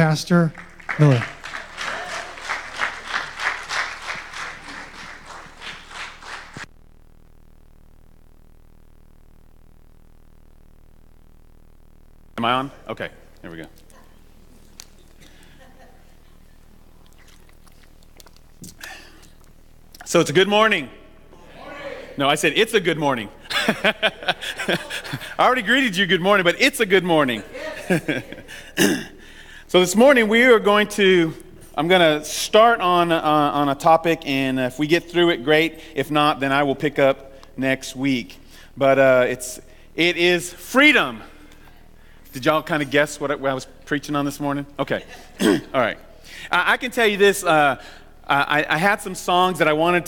Pastor Miller. Am I on? Okay, here we go. So it's a good morning. No, I said it's a good morning. I already greeted you good morning, but it's a good morning. So this morning we are going to, I'm going to start on a topic, and if we get through it, great. If not, then I will pick up next week. But it is freedom. Did y'all kind of guess what I was preaching on this morning? Okay. All right. I can tell you this. I had some songs that I wanted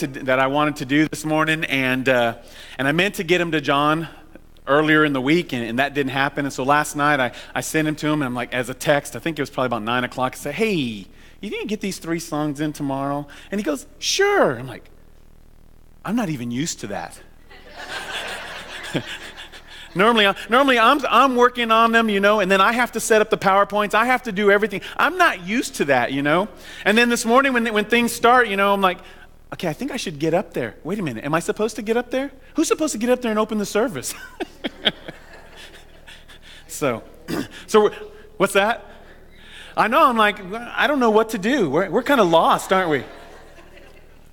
to do this morning, and I meant to get them to John earlier in the week, and that didn't happen. And so last night I sent them to him, and I'm like, as a text, I think it was probably about 9 o'clock. I said, hey, you didn't get these 3 songs in tomorrow? And he goes, sure. I'm like, I'm not even used to that. Normally I'm working on them, you know, and then I have to set up the PowerPoints. I have to do everything. I'm not used to that, you know. And then this morning when things start, you know, I'm like, okay, I think I should get up there. Wait a minute. Am I supposed to get up there? Who's supposed to get up there and open the service? So what's that? I know. I'm like, I don't know what to do. We're kind of lost, aren't we?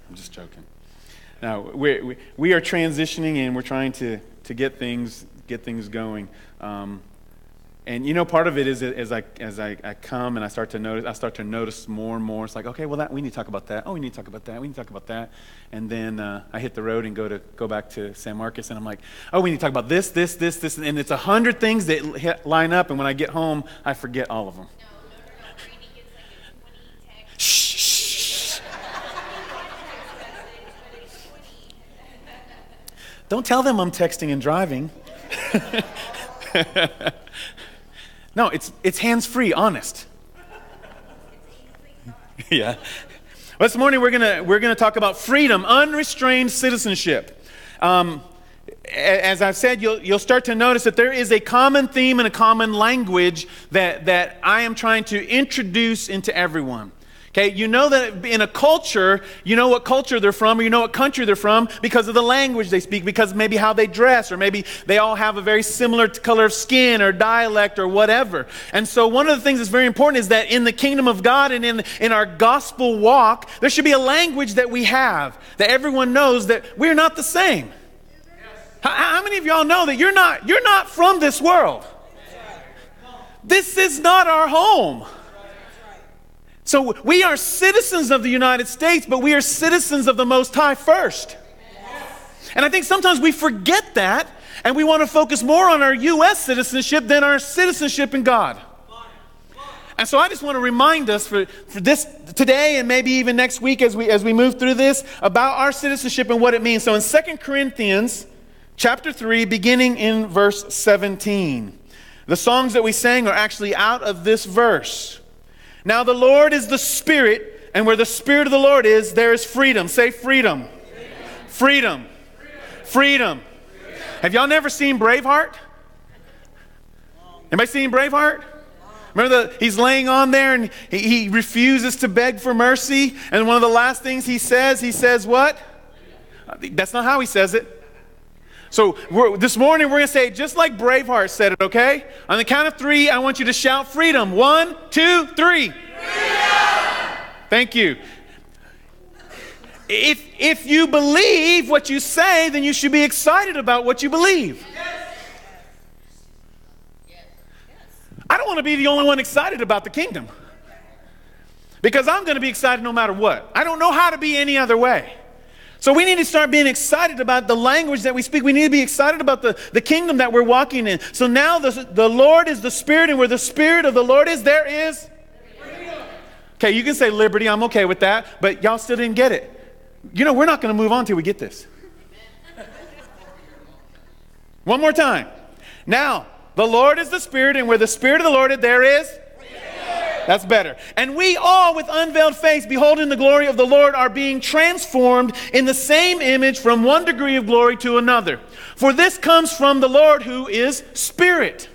I'm just joking. No, we are transitioning, and we're trying to get things going, and you know, part of it is as I come and I start to notice more and more. It's like, okay, well, that we need to talk about that. Oh, we need to talk about that. We need to talk about that. And then I hit the road and go back to San Marcos, and I'm like, oh, we need to talk about this, and it's 100 things that line up. And when I get home, I forget all of them. No, Randy gets like a 20 text. Shh. Don't tell them I'm texting and driving. No, it's hands-free, honest. Yeah. Well, this morning we're gonna talk about freedom, unrestrained citizenship. As I've said, you'll start to notice that there is a common theme and a common language that I am trying to introduce into everyone. Okay, you know that in a culture, you know what culture they're from, or you know what country they're from because of the language they speak, because maybe how they dress, or maybe they all have a very similar color of skin or dialect or whatever. And so one of the things that's very important is that in the kingdom of God and in our gospel walk, there should be a language that we have, that everyone knows that we're not the same. Yes. How many of y'all know that you're not from this world? Yes. This is not our home. So we are citizens of the United States, but we are citizens of the Most High first. Yes. And I think sometimes we forget that, and we want to focus more on our U.S. citizenship than our citizenship in God. And so I just want to remind us for this today, and maybe even next week as we move through this, about our citizenship and what it means. So in 2 Corinthians chapter 3, beginning in verse 17, the songs that we sang are actually out of this verse. Now the Lord is the Spirit, and where the Spirit of the Lord is, there is freedom. Say freedom. Freedom. Freedom. Freedom. Freedom. Freedom. Have y'all never seen Braveheart? Anybody seen Braveheart? Remember, he's laying on there, and he refuses to beg for mercy. And one of the last things he says what? That's not how he says it. So this morning we're going to say, just like Braveheart said it, okay? On the count of 3, I want you to shout freedom. 1, 2, 3. Freedom! Thank you. If you believe what you say, then you should be excited about what you believe. Yes. Yes. I don't want to be the only one excited about the kingdom, because I'm going to be excited no matter what. I don't know how to be any other way. So we need to start being excited about the language that we speak. We need to be excited about the kingdom that we're walking in. So now the Lord is the Spirit, and where the Spirit of the Lord is, there is freedom. Okay, you can say liberty. I'm okay with that, but y'all still didn't get it. You know, we're not going to move on till we get this. One more time. Now, the Lord is the Spirit, and where the Spirit of the Lord is, there is freedom. That's better. And we all, with unveiled face, beholding the glory of the Lord, are being transformed in the same image from one degree of glory to another. For this comes from the Lord, who is Spirit.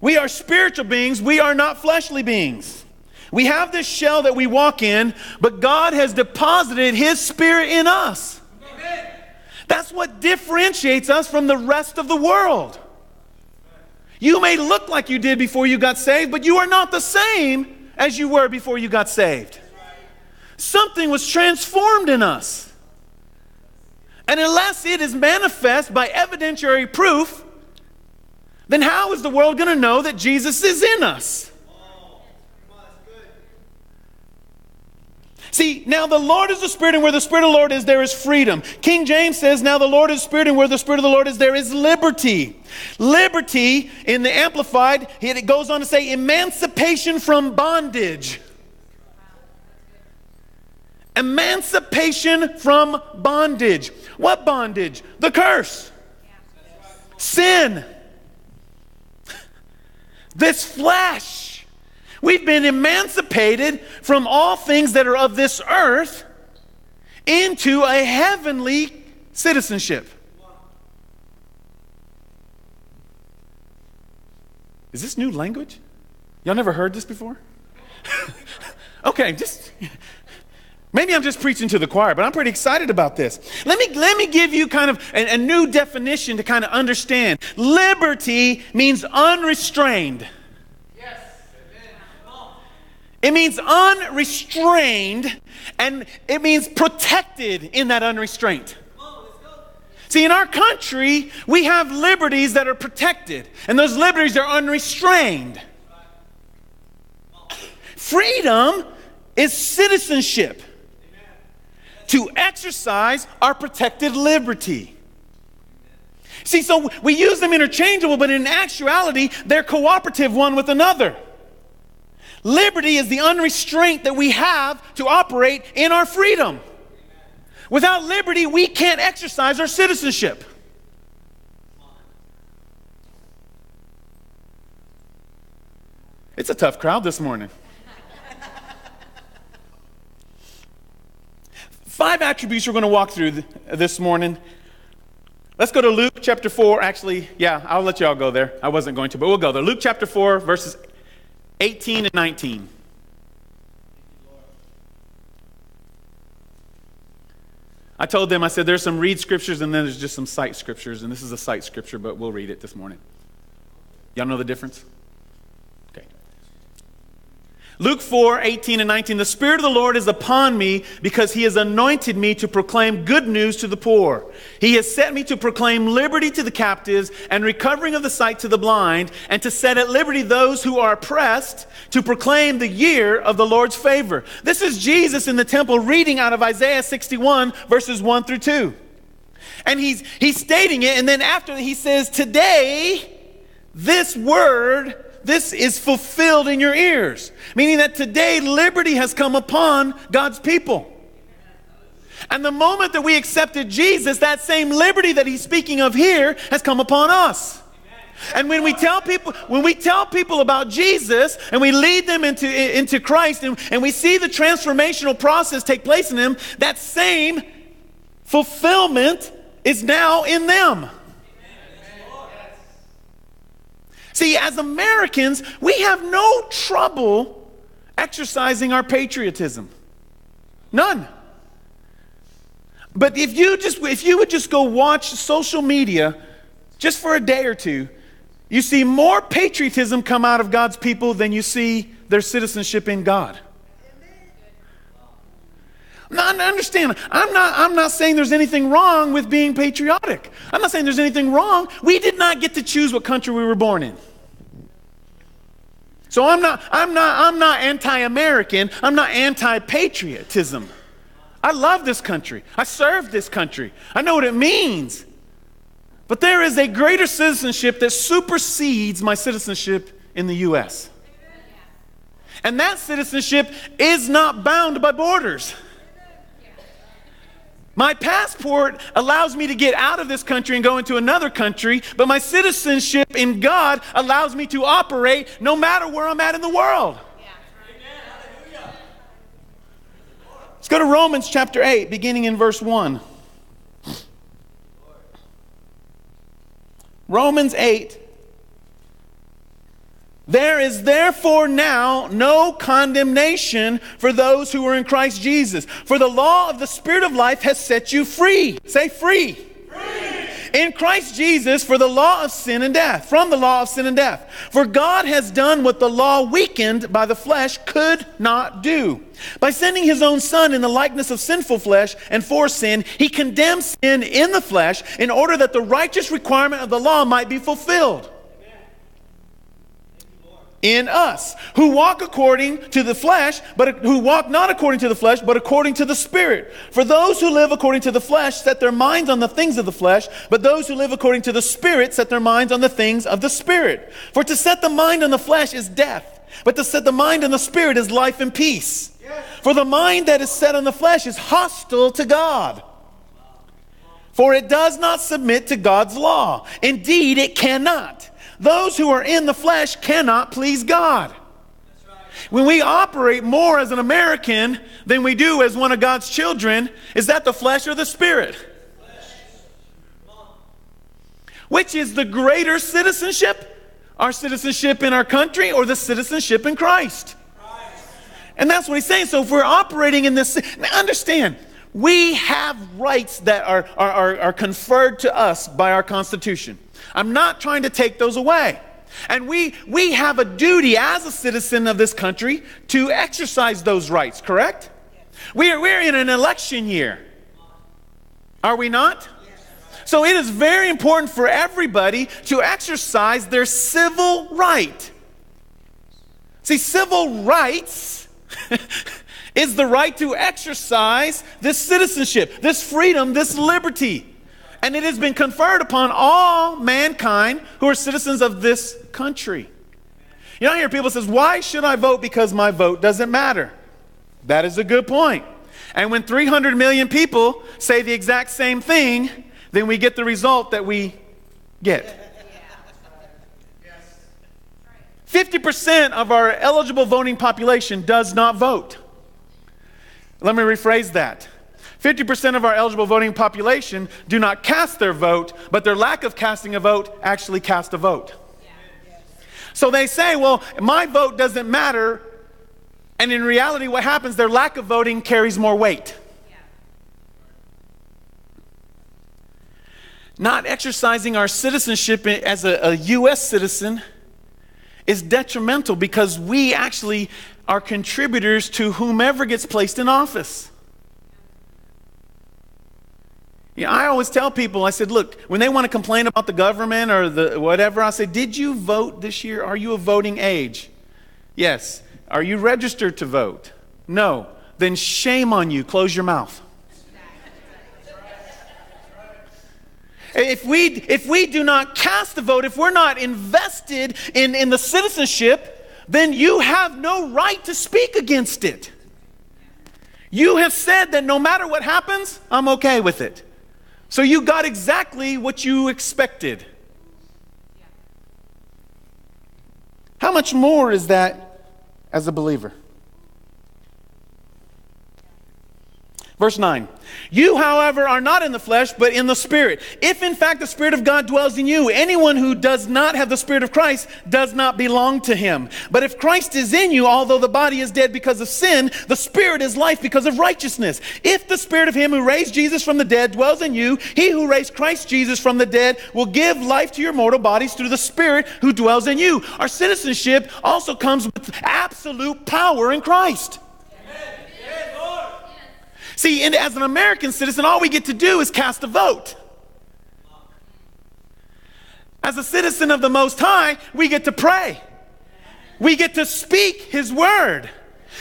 We are spiritual beings. We are not fleshly beings. We have this shell that we walk in, but God has deposited His Spirit in us. Amen. That's what differentiates us from the rest of the world. You may look like you did before you got saved, but you are not the same as you were before you got saved. Something was transformed in us. And unless it is manifest by evidentiary proof, then how is the world going to know that Jesus is in us? See, now the Lord is the Spirit, and where the Spirit of the Lord is, there is freedom. King James says, now the Lord is Spirit, and where the Spirit of the Lord is, there is liberty. Liberty, in the Amplified, it goes on to say emancipation from bondage. Emancipation from bondage. What bondage? The curse. Sin. This flesh. We've been emancipated from all things that are of this earth into a heavenly citizenship. Is this new language? Y'all never heard this before? Okay, just maybe I'm just preaching to the choir, but I'm pretty excited about this. Let me give you kind of a new definition to kind of understand. Liberty means unrestrained. It means unrestrained, and it means protected in that unrestraint. See, in our country, we have liberties that are protected, and those liberties are unrestrained. Freedom is citizenship to exercise our protected liberty. See, so we use them interchangeable, but in actuality, they're cooperative one with another. Liberty is the unrestraint that we have to operate in our freedom. Without liberty, we can't exercise our citizenship. It's a tough crowd this morning. 5 attributes we're going to walk through this morning. Let's go to Luke chapter 4. Actually, yeah, I'll let y'all go there. I wasn't going to, but we'll go there. Luke chapter 4, verses 18 and 19. I told them, I said, there's some read scriptures and then there's just some cite scriptures. And this is a cite scripture, but we'll read it this morning. Y'all know the difference? Okay. Luke 4, 18 and 19. The Spirit of the Lord is upon me because He has anointed me to proclaim good news to the poor. He has set me to proclaim liberty to the captives and recovering of the sight to the blind, and to set at liberty those who are oppressed, to proclaim the year of the Lord's favor. This is Jesus in the temple reading out of Isaiah 61, verses 1 through 2. And he's stating it, and then after he says, today, this word, this is fulfilled in your ears. Meaning that today liberty has come upon God's people. And the moment that we accepted Jesus, that same liberty that He's speaking of here has come upon us. And when we tell people about Jesus and we lead them into Christ and we see the transformational process take place in them, that same fulfillment is now in them. See, as Americans, we have no trouble exercising our patriotism. None. But if you would just go watch social media just for a day or two, you see more patriotism come out of God's people than you see their citizenship in God. Now, understand, I'm not saying there's anything wrong with being patriotic. I'm not saying there's anything wrong. We did not get to choose what country we were born in. So I'm not anti-American. I'm not anti-patriotism. I love this country. I serve this country. I know what it means. But there is a greater citizenship that supersedes my citizenship in the U.S. And that citizenship is not bound by borders. My passport allows me to get out of this country and go into another country, but my citizenship in God allows me to operate no matter where I'm at in the world. Yeah. Let's go to Romans chapter 8, beginning in verse 1. Romans 8, There is therefore now no condemnation for those who are in Christ Jesus. For the law of the Spirit of life has set you free. Say free. Free. In Christ Jesus for the law of sin and death. From the law of sin and death. For God has done what the law weakened by the flesh could not do. By sending his own Son in the likeness of sinful flesh and for sin, he condemned sin in the flesh in order that the righteous requirement of the law might be fulfilled. In us, who walk according to the flesh, but who walk not according to the flesh, but according to the Spirit. For those who live according to the flesh set their minds on the things of the flesh, but those who live according to the Spirit set their minds on the things of the Spirit. For to set the mind on the flesh is death, but to set the mind on the Spirit is life and peace. For the mind that is set on the flesh is hostile to God. For it does not submit to God's law. Indeed, it cannot. Those who are in the flesh cannot please God. That's right. When we operate more as an American than we do as one of God's children, is that the flesh or the Spirit? Flesh. Which is the greater citizenship? Our citizenship in our country or the citizenship in Christ? Christ. And that's what he's saying. So if we're operating in this, now understand, we have rights that are conferred to us by our Constitution. I'm not trying to take those away. And we have a duty as a citizen of this country to exercise those rights, correct? Yes. We're in an election year. Are we not? Yes. So it is very important for everybody to exercise their civil right. See, civil rights is the right to exercise this citizenship, this freedom, this liberty. And it has been conferred upon all mankind who are citizens of this country. You know, I hear people say, why should I vote? Because my vote doesn't matter. That is a good point. And when 300 million people say the exact same thing, then we get the result that we get. 50% of our eligible voting population does not vote. Let me rephrase that. 50% of our eligible voting population do not cast their vote, but their lack of casting a vote actually cast a vote. Yeah. So they say, well, my vote doesn't matter. And in reality, what happens, their lack of voting carries more weight. Yeah. Not exercising our citizenship as a U.S. citizen is detrimental because we actually are contributors to whomever gets placed in office. You know, I always tell people, I said, look, when they want to complain about the government or the whatever, I say, did you vote this year? Are you of voting age? Yes. Are you registered to vote? No. Then shame on you. Close your mouth. If we do not cast a vote, if we're not invested in the citizenship, then you have no right to speak against it. You have said that no matter what happens, I'm okay with it. So you got exactly what you expected. Yeah. How much more is that as a believer? Verse 9. You, however, are not in the flesh, but in the Spirit. If, in fact, the Spirit of God dwells in you, anyone who does not have the Spirit of Christ does not belong to him. But if Christ is in you, although the body is dead because of sin, the Spirit is life because of righteousness. If the Spirit of him who raised Jesus from the dead dwells in you, he who raised Christ Jesus from the dead will give life to your mortal bodies through the Spirit who dwells in you. Our citizenship also comes with absolute power in Christ. See, and as an American citizen, all we get to do is cast a vote. As a citizen of the Most High, we get to pray. We get to speak His Word.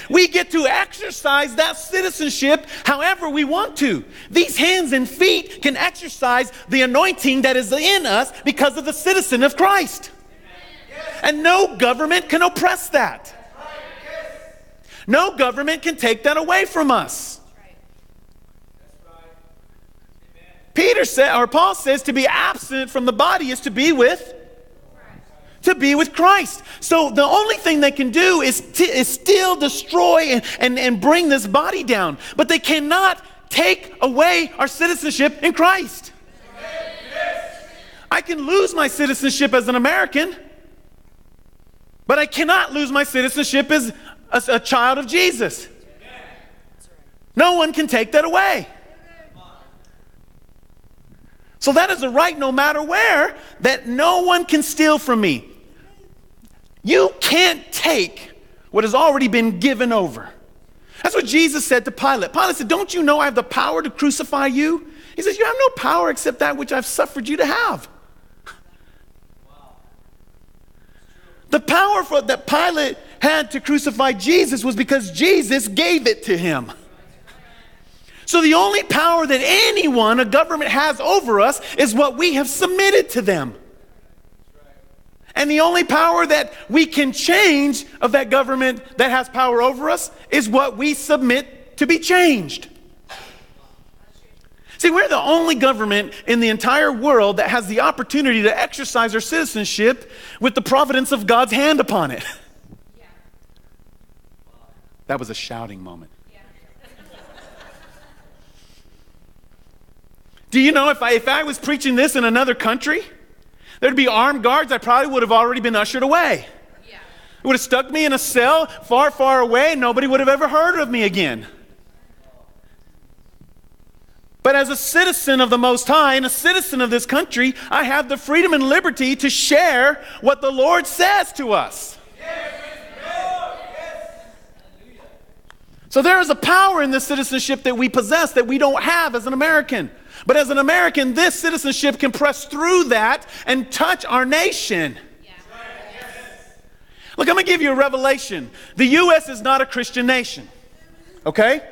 We get to exercise that citizenship however we want to. These hands and feet can exercise the anointing that is in us because of the citizen of Christ. And no government can oppress that. No government can take that away from us. Peter said, or Paul says, to be absent from the body is to be with Christ. So the only thing they can do is still destroy and bring this body down. But they cannot take away our citizenship in Christ. I can lose my citizenship as an American, But I cannot lose my citizenship as a child of Jesus. No one can take that away. So that is a right, no matter where, that no one can steal from me. You can't take what has already been given over. That's what Jesus said to Pilate. Pilate said, don't you know I have the power to crucify you? He says, you have no power except that which I've suffered you to have. Wow. The power that Pilate had to crucify Jesus was because Jesus gave it to him. So the only power that anyone, a government, has over us is what we have submitted to them. And the only power that we can change of that government that has power over us is what we submit to be changed. See, we're the only government in the entire world that has the opportunity to exercise our citizenship with the providence of God's hand upon it. Yeah. That was a shouting moment. Do you know if I was preaching this in another country, there'd be armed guards, I probably would have already been ushered away. Yeah. It would have stuck me in a cell far, far away, and nobody would have ever heard of me again. But as a citizen of the Most High and a citizen of this country, I have the freedom and liberty to share what the Lord says to us. Yeah. So there is a power in this citizenship that we possess that we don't have as an American. But as an American, this citizenship can press through that and touch our nation. Yeah. Look, I'm going to give you a revelation. The U.S. is not a Christian nation. Okay?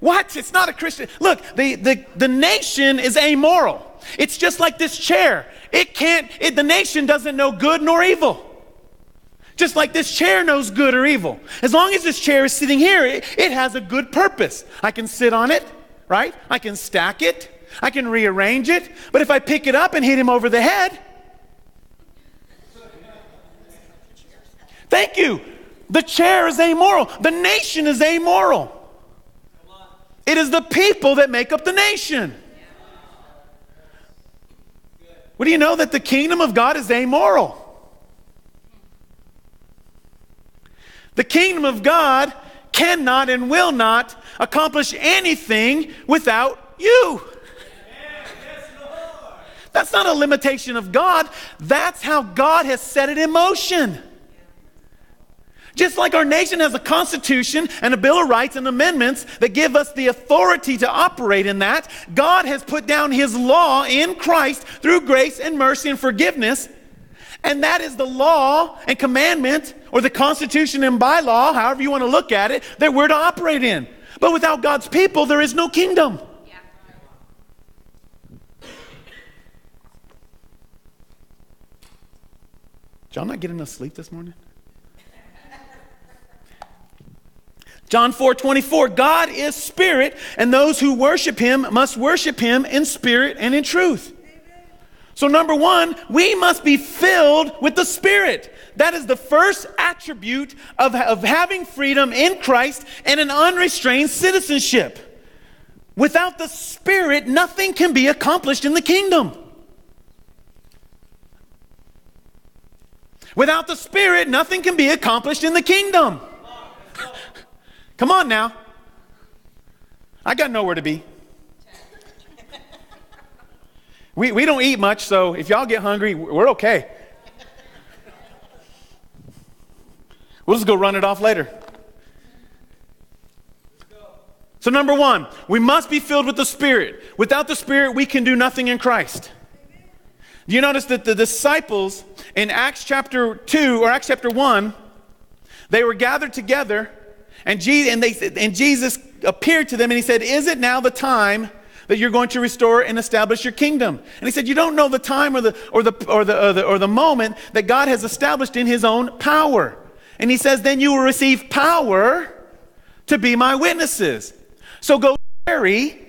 What? It's not a Christian. Look, the nation is amoral. It's just like this chair. The nation doesn't know good nor evil. Just like this chair knows good or evil. As long as this chair is sitting here, it has a good purpose. I can sit on it, right? I can stack it. I can rearrange it. But if I pick it up and hit him over the head, thank you. The chair is amoral. The nation is amoral. It is the people that make up the nation. What do you know? That the kingdom of God is amoral. The kingdom of God cannot and will not accomplish anything without you. That's not a limitation of God. That's how God has set it in motion. Just like our nation has a constitution and a Bill of Rights and amendments that give us the authority to operate in that, God has put down his law in Christ through grace and mercy and forgiveness. And that is the law and commandment, or the constitution and bylaw, however you want to look at it, that we're to operate in. But without God's people, there is no kingdom. Yeah. John not getting enough sleep this morning? John 4:24, God is spirit, and those who worship him must worship him in spirit and in truth. So number one, we must be filled with the Spirit. That is the first attribute of having freedom in Christ and an unrestrained citizenship. Without the Spirit, nothing can be accomplished in the kingdom. Without the Spirit, nothing can be accomplished in the kingdom. Come on now. I got nowhere to be. We don't eat much, so if y'all get hungry, we're okay. We'll just go run it off later. So number one, we must be filled with the Spirit. Without the Spirit, we can do nothing in Christ. Do you notice that the disciples in Acts chapter 2 or Acts chapter 1, they were gathered together, and Jesus appeared to them and he said, is it now the time that you're going to restore and establish your kingdom? And he said, you don't know the time or the moment that God has established in his own power. And he says, then you will receive power to be my witnesses. So go tarry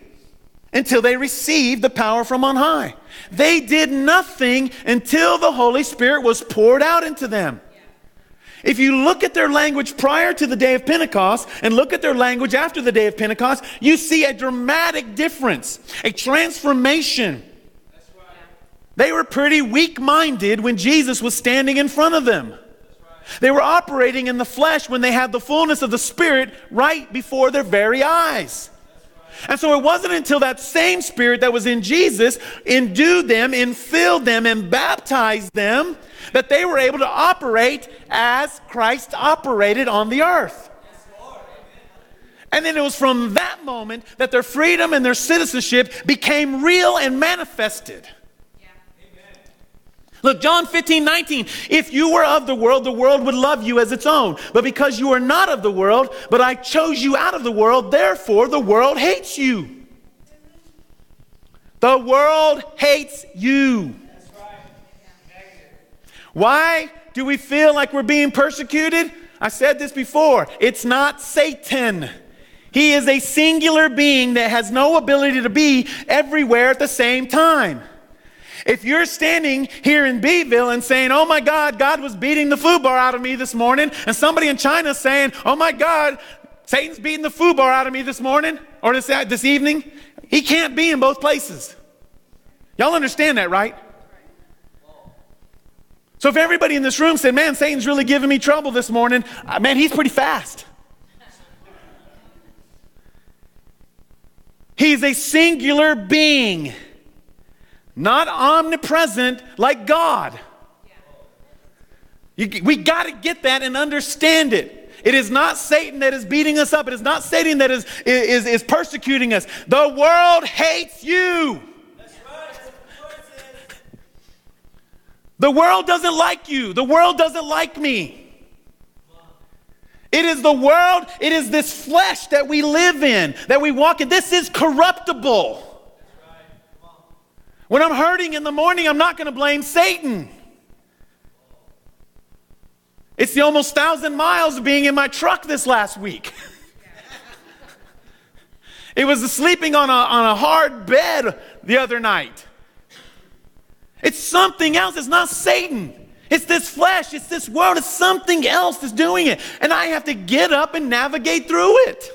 until they receive the power from on high. They did nothing until the Holy Spirit was poured out into them. If you look at their language prior to the day of Pentecost and look at their language after the day of Pentecost, you see a dramatic difference, a transformation. That's right. They were pretty weak-minded when Jesus was standing in front of them. That's right. They were operating in the flesh when they had the fullness of the Spirit right before their very eyes. And so it wasn't until that same Spirit that was in Jesus endued them, infilled them, and baptized them that they were able to operate as Christ operated on the earth. And then it was from that moment that their freedom and their citizenship became real and manifested. Look, John 15:19. If you were of the world would love you as its own. But because you are not of the world, but I chose you out of the world, therefore the world hates you. The world hates you. That's right. Why do we feel like we're being persecuted? I said this before. It's not Satan. He is a singular being that has no ability to be everywhere at the same time. If you're standing here in Beeville and saying, oh my God, God was beating the food bar out of me this morning, and somebody in China saying, oh my God, Satan's beating the food bar out of me this morning or this evening, he can't be in both places. Y'all understand that, right? So if everybody in this room said, man, Satan's really giving me trouble this morning, man, he's pretty fast. He's a singular being. Not omnipresent like God. We got to get that and understand it. It is not Satan that is beating us up. It is not Satan that is persecuting us. The world hates you. That's right. The world doesn't like you. The world doesn't like me. It is the world. It is this flesh that we live in, that we walk in. This is corruptible. When I'm hurting in the morning, I'm not going to blame Satan. It's the almost 1,000 miles of being in my truck this last week. It was the sleeping on a hard bed the other night. It's something else. It's not Satan. It's this flesh. It's this world. It's something else that's doing it. And I have to get up and navigate through it.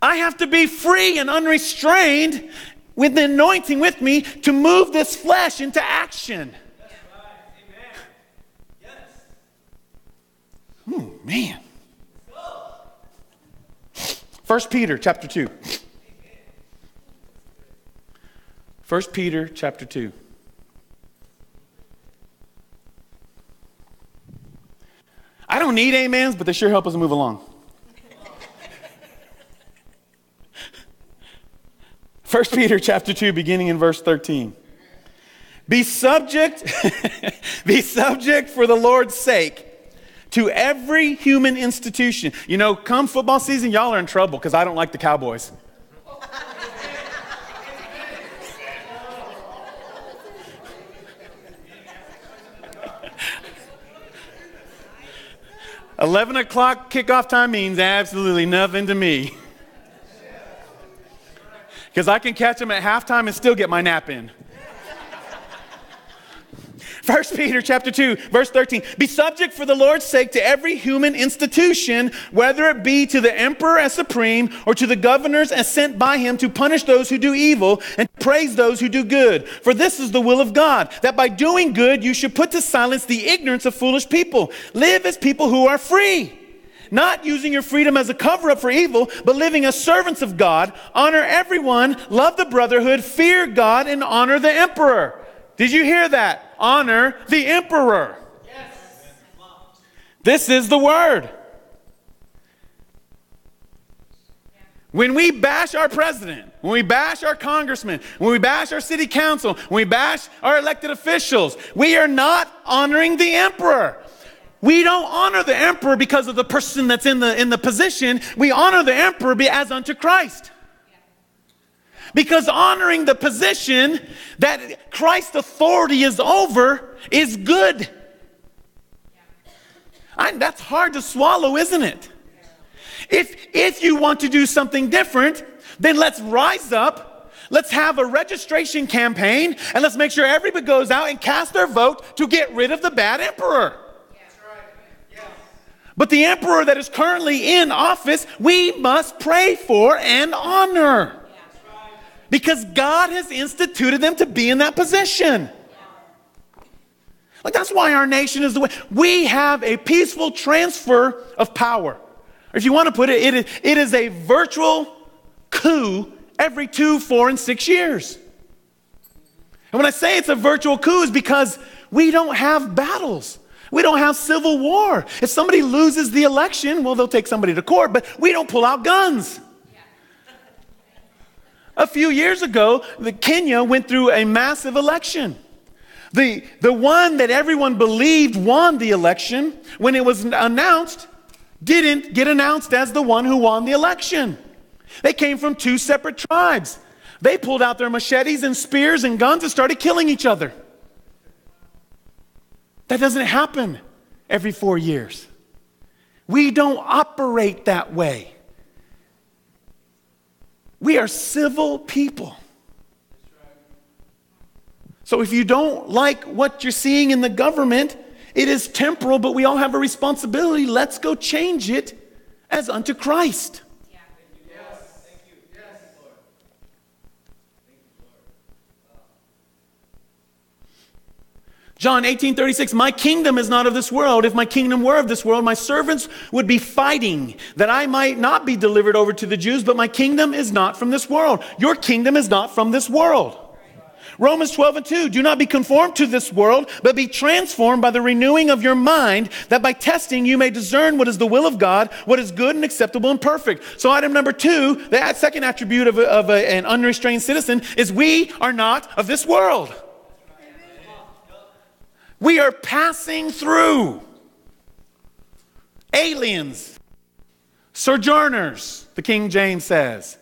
I have to be free and unrestrained with the anointing with me to move this flesh into action. That's right. Amen. Yes. Oh, man. 1 Peter chapter 2. 1 Peter chapter 2. I don't need amens, but they sure help us move along. 1 Peter chapter 2, beginning in verse 13. Be subject for the Lord's sake to every human institution. You know, come football season, y'all are in trouble because I don't like the Cowboys. eleven 11:00 kickoff time means absolutely nothing to me. Because I can catch them at halftime and still get my nap in. 1 Peter chapter 2, verse 13. Be subject for the Lord's sake to every human institution, whether it be to the emperor as supreme or to the governors as sent by him to punish those who do evil and praise those who do good. For this is the will of God, that by doing good you should put to silence the ignorance of foolish people. Live as people who are free. Not using your freedom as a cover-up for evil, but living as servants of God. Honor everyone, love the brotherhood, fear God, and honor the emperor. Did you hear that? Honor the emperor. Yes. This is the word. When we bash our president, when we bash our congressman, when we bash our city council, when we bash our elected officials, we are not honoring the emperor. We don't honor the emperor because of the person that's in the position. We honor the emperor as unto Christ. Because honoring the position that Christ's authority is over is good. That's hard to swallow, isn't it? If you want to do something different, then let's rise up. Let's have a registration campaign. And let's make sure everybody goes out and casts their vote to get rid of the bad emperor. But the emperor that is currently in office, we must pray for and honor. Because God has instituted them to be in that position. Like, that's why our nation is the way. We have a peaceful transfer of power. Or if you want to put it, it is a virtual coup every 2, 4, and 6 years. And when I say it's a virtual coup, it's because we don't have battles. We don't have civil war. If somebody loses the election, well, they'll take somebody to court, but we don't pull out guns. A few years ago, Kenya went through a massive election. The one that everyone believed won the election, when it was announced, didn't get announced as the one who won the election. They came from 2 separate tribes. They pulled out their machetes and spears and guns and started killing each other. That doesn't happen every 4 years. We don't operate that way. We are civil people. So if you don't like what you're seeing in the government, it is temporal, but we all have a responsibility. Let's go change it as unto Christ. Yeah. Thank you. Yes. Thank you. Yes, Lord. Thank you, Lord. Wow. John 18:36, my kingdom is not of this world. If my kingdom were of this world, my servants would be fighting that I might not be delivered over to the Jews, but my kingdom is not from this world. Your kingdom is not from this world. Romans 12:2, do not be conformed to this world, but be transformed by the renewing of your mind, that by testing you may discern what is the will of God, what is good and acceptable and perfect. So item number 2, the second attribute of an unrestrained citizen is we are not of this world. We are passing through. Aliens, sojourners, the King James says.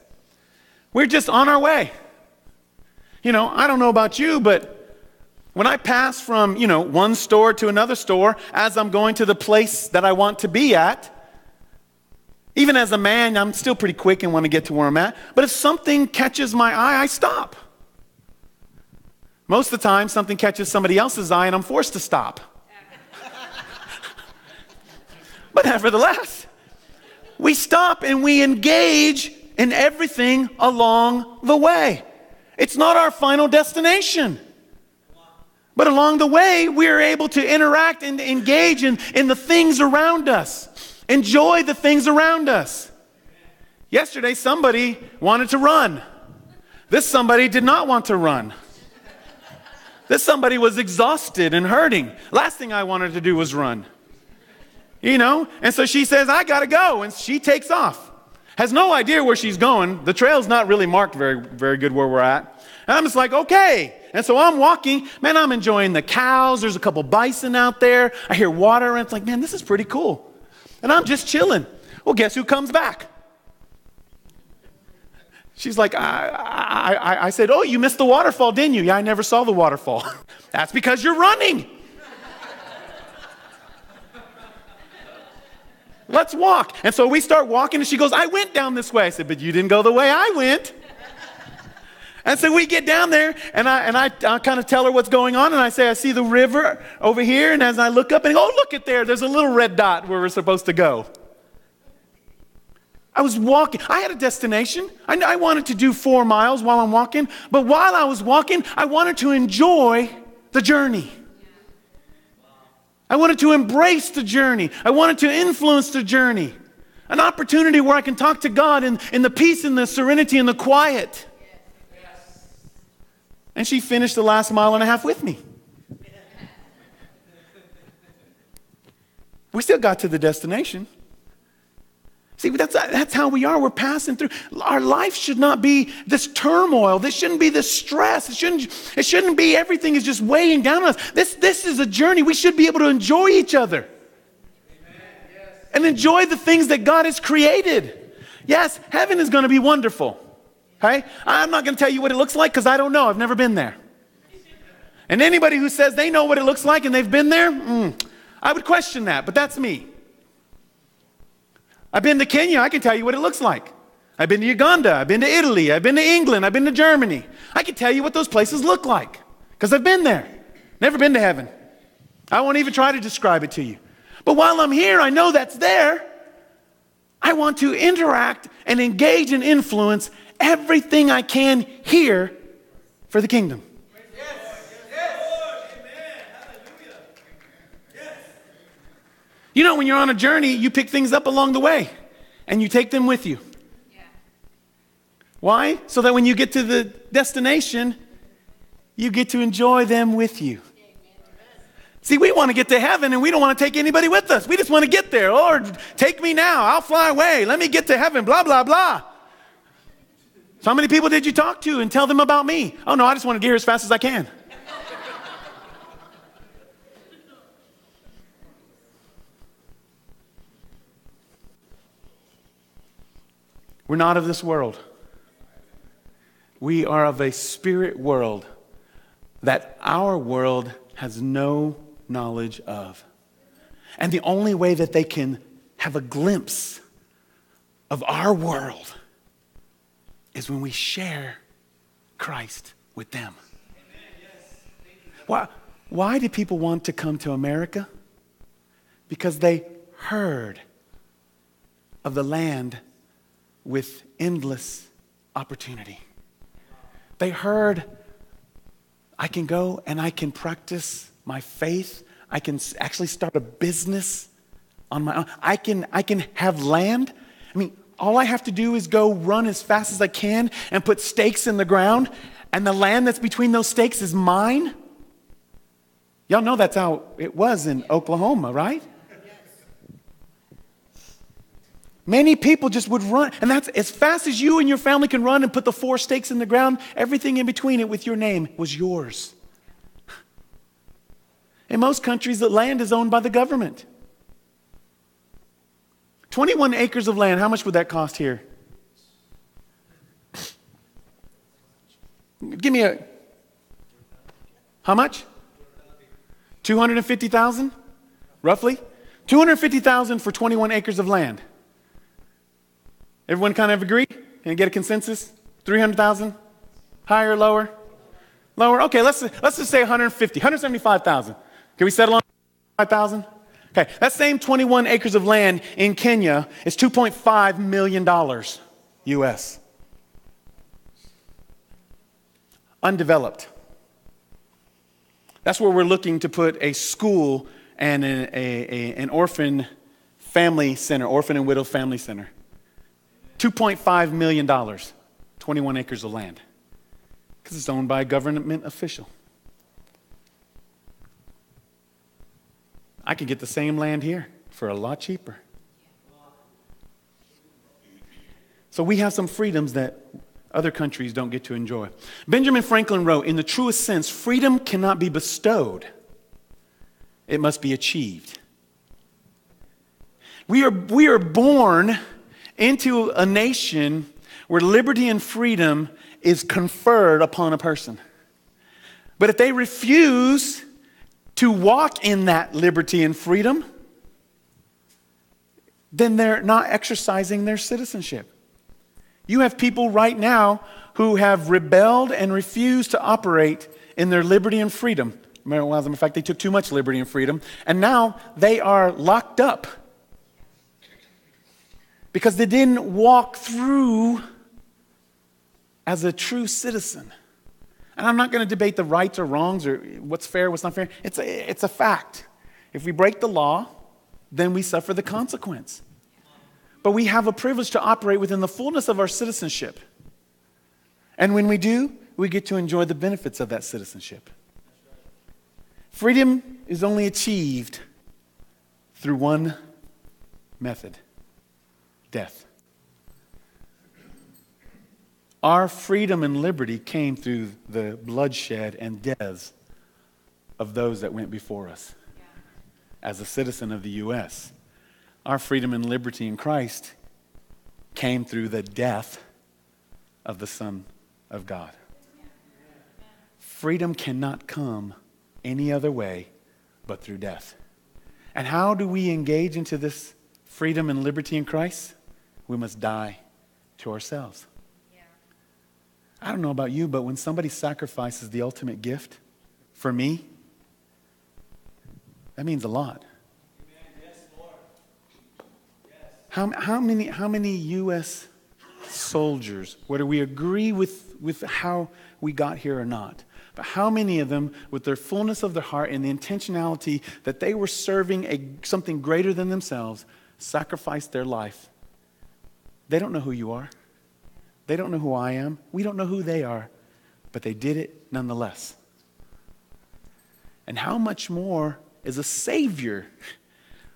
We're just on our way. You know, I don't know about you, but when I pass from, one store to another store as I'm going to the place that I want to be at, even as a man, I'm still pretty quick and want to get to where I'm at. But if something catches my eye, I stop. Most of the time, something catches somebody else's eye and I'm forced to stop. But nevertheless, we stop and we engage in everything along the way. It's not our final destination. But along the way, we are able to interact and engage in the things around us. Enjoy the things around us. Yesterday, somebody wanted to run. This somebody did not want to run. This somebody was exhausted and hurting. Last thing I wanted to do was run. And so she says, I got to go. And she takes off. Has no idea where she's going. The trail's not really marked very, very good where we're at. And I'm just like, okay. And so I'm walking. Man, I'm enjoying the cows. There's a couple bison out there. I hear water, and it's like, man, this is pretty cool. And I'm just chilling. Well, guess who comes back? She's like, I said, oh, you missed the waterfall, didn't you? Yeah, I never saw the waterfall. That's because you're running. Let's walk. And so we start walking, and she goes, I went down this way. I said, but you didn't go the way I went. And so we get down there, and I kind of tell her what's going on, and I say, I see the river over here, and as I look up, and I go, oh, look at there. There's a little red dot where we're supposed to go. I was walking. I had a destination. I wanted to do 4 miles while I'm walking, but while I was walking, I wanted to enjoy the journey. I wanted to embrace the journey. I wanted to influence the journey. An opportunity where I can talk to God in the peace and the serenity and the quiet. Yes. And she finished the last mile and a half with me. We still got to the destination. See, that's how we are. We're passing through. Our life should not be this turmoil. This shouldn't be this stress. It shouldn't be everything is just weighing down on us. This is a journey. We should be able to enjoy each other. Amen. Yes. And enjoy the things that God has created. Yes, heaven is going to be wonderful. Okay? I'm not going to tell you what it looks like because I don't know. I've never been there. And anybody who says they know what it looks like and they've been there, I would question that, but that's me. I've been to Kenya. I can tell you what it looks like. I've been to Uganda. I've been to Italy. I've been to England. I've been to Germany. I can tell you what those places look like because I've been there. Never been to heaven. I won't even try to describe it to you. But while I'm here, I know that's there. I want to interact and engage and influence everything I can here for the kingdom. Yes. Yes. Lord. Amen. Hallelujah. You know, when you're on a journey, you pick things up along the way and you take them with you. Yeah. Why? So that when you get to the destination, you get to enjoy them with you. See, we want to get to heaven and we don't want to take anybody with us. We just want to get there. Lord, take me now. I'll fly away. Let me get to heaven. Blah, blah, blah. So how many people did you talk to and tell them about me? Oh, no, I just want to get here as fast as I can. We're not of this world. We are of a spirit world that our world has no knowledge of. And the only way that they can have a glimpse of our world is when we share Christ with them. Why do people want to come to America? Because they heard of the land with endless opportunity. They heard, I can go and I can practice my faith. I can actually start a business on my own. I can have land. I mean, all I have to do is go run as fast as I can and put stakes in the ground, and the land that's between those stakes is mine. Y'all know that's how it was in Oklahoma, right? Many people just would run, and that's as fast as you and your family can run and put the 4 stakes in the ground, everything in between it with your name was yours. In most countries, the land is owned by the government. 21 acres of land, how much would that cost here? Give me a, how much? $250,000, roughly? $250,000 for 21 acres of land. Everyone kind of agree? Can I get a consensus? 300,000? Higher, lower? Lower? Okay, let's just say 150, 175,000. Can we settle on 5,000? Okay, that same 21 acres of land in Kenya is $2.5 million U.S. Undeveloped. That's where we're looking to put a school and an orphan family center, orphan and widow family center. $2.5 million, 21 acres of land, because it's owned by a government official. I could get the same land here for a lot cheaper. So we have some freedoms that other countries don't get to enjoy. Benjamin Franklin wrote, in the truest sense, freedom cannot be bestowed. It must be achieved. We are born into a nation where liberty and freedom is conferred upon a person. But if they refuse to walk in that liberty and freedom, then they're not exercising their citizenship. You have people right now who have rebelled and refused to operate in their liberty and freedom. As a matter of fact, they took too much liberty and freedom, and now they are locked up, because they didn't walk through as a true citizen. And I'm not going to debate the rights or wrongs or what's fair, what's not fair. It's a fact. If we break the law, then we suffer the consequence. But we have a privilege to operate within the fullness of our citizenship. And when we do, we get to enjoy the benefits of that citizenship. Freedom is only achieved through one method. Death. Our freedom and liberty came through the bloodshed and deaths of those that went before us. As a citizen of the U.S., our freedom and liberty in Christ came through the death of the Son of God. Freedom cannot come any other way but through death. And how do we engage into this freedom and liberty in Christ? We must die to ourselves. Yeah. I don't know about you, but when somebody sacrifices the ultimate gift for me, that means a lot. Amen. Yes, Lord. Yes. How many U.S. soldiers, whether we agree with how we got here or not, But how many of them, with their fullness of their heart and the intentionality that they were serving something greater than themselves, sacrificed their life? They don't know who you are. They don't know who I am. We don't know who they are. But they did it nonetheless. And how much more is a Savior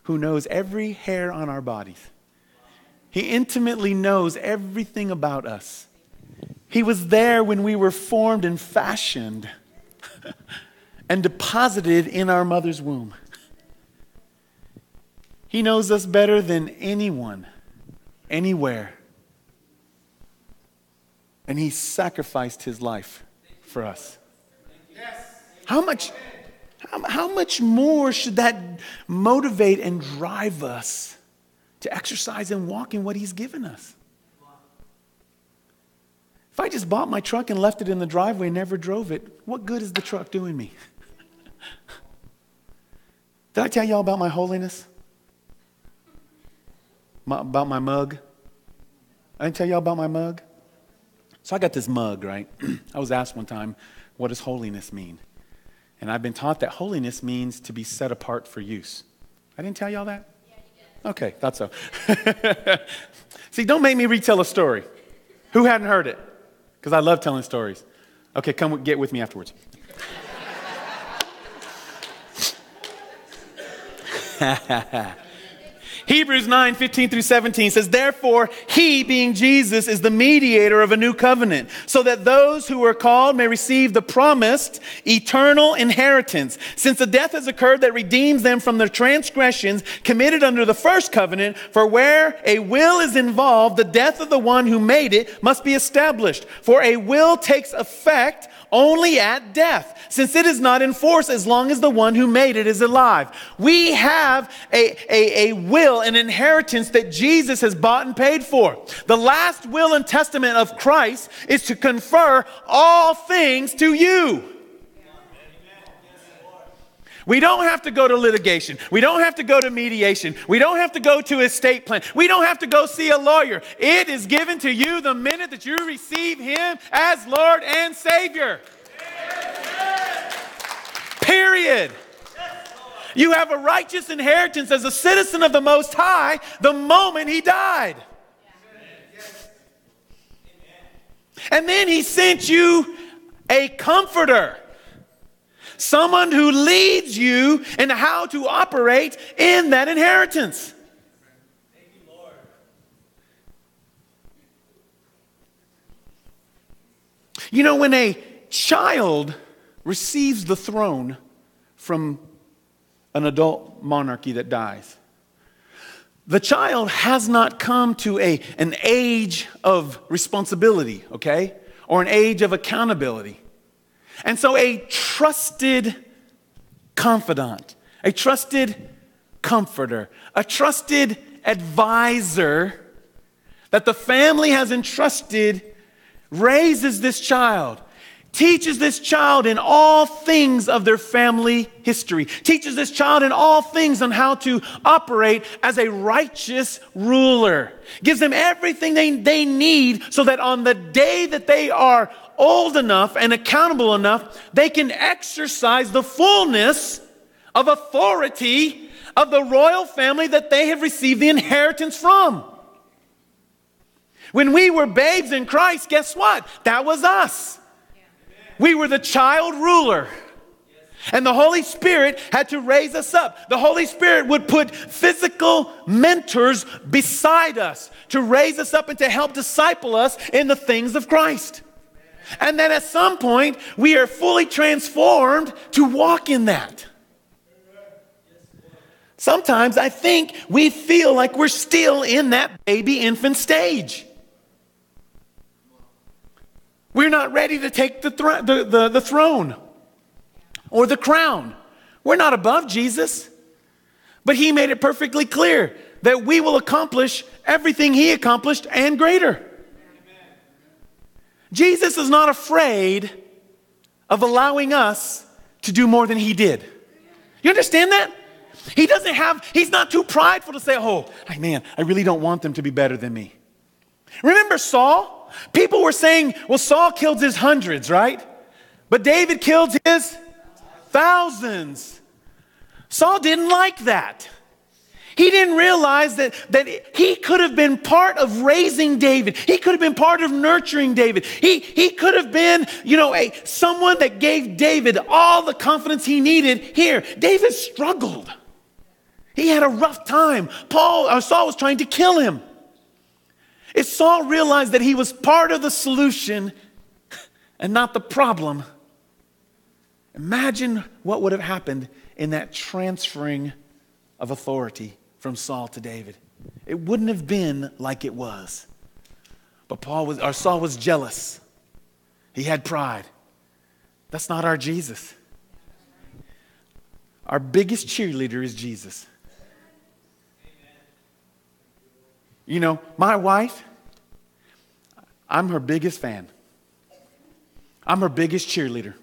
who knows every hair on our bodies? He intimately knows everything about us. He was there when we were formed and fashioned and deposited in our mother's womb. He knows us better than anyone, anywhere. And he sacrificed his life for us. How much more should that motivate and drive us to exercise and walk in what he's given us? If I just bought my truck and left it in the driveway and never drove it, what good is the truck doing me? Did I tell y'all about my holiness? About my mug? I didn't tell y'all about my mug? So I got this mug, right? I was asked one time, what does holiness mean? And I've been taught that holiness means to be set apart for use. I didn't tell y'all that? Yeah, you did. Okay, thought so. See, don't make me retell a story. Who hadn't heard it? Because I love telling stories. Okay, come get with me afterwards. Hebrews 9, 15 through 17 says, therefore, he, being Jesus, is the mediator of a new covenant, so that those who are called may receive the promised eternal inheritance, since a death has occurred that redeems them from their transgressions committed under the first covenant. For where a will is involved, the death of the one who made it must be established. For a will takes effect only at death, since it is not in force as long as the one who made it is alive. We have a will, an inheritance that Jesus has bought and paid for. The last will and testament of Christ is to confer all things to you. We don't have to go to litigation. We don't have to go to mediation. We don't have to go to estate plan. We don't have to go see a lawyer. It is given to you the minute that you receive him as Lord and Savior. Yes. Period. You have a righteous inheritance as a citizen of the Most High the moment he died. And then he sent you a comforter. Someone who leads you in how to operate in that inheritance. Thank you, Lord. You know, when a child receives the throne from an adult monarchy that dies, the child has not come to an age of responsibility, okay? Or an age of accountability. And so a trusted confidant, a trusted comforter, a trusted advisor that the family has entrusted raises this child, teaches this child in all things of their family history, teaches this child in all things on how to operate as a righteous ruler, gives them everything they need so that on the day that they are old enough and accountable enough, they can exercise the fullness of authority of the royal family that they have received the inheritance from. When we were babes in Christ, guess what? That was us. Yeah. We were the child ruler. And the Holy Spirit had to raise us up. The Holy Spirit would put physical mentors beside us to raise us up and to help disciple us in the things of Christ. And then at some point, we are fully transformed to walk in that. Sometimes I think we feel like we're still in that baby infant stage. We're not ready to take the throne or the crown. We're not above Jesus. But he made it perfectly clear that we will accomplish everything he accomplished and greater. Jesus is not afraid of allowing us to do more than he did. You understand that? He's not too prideful to say, oh, man, I really don't want them to be better than me. Remember Saul? People were saying, well, Saul killed his hundreds, right? But David killed his thousands. Saul didn't like that. He didn't realize that he could have been part of raising David. He could have been part of nurturing David. He could have been, someone that gave David all the confidence he needed here. David struggled. He had a rough time. Saul was trying to kill him. If Saul realized that he was part of the solution and not the problem, imagine what would have happened in that transferring of authority from Saul to David. It wouldn't have been like it was. But Saul was jealous. He had pride. That's not our Jesus. Our biggest cheerleader is Jesus. My wife, I'm her biggest fan. I'm her biggest cheerleader.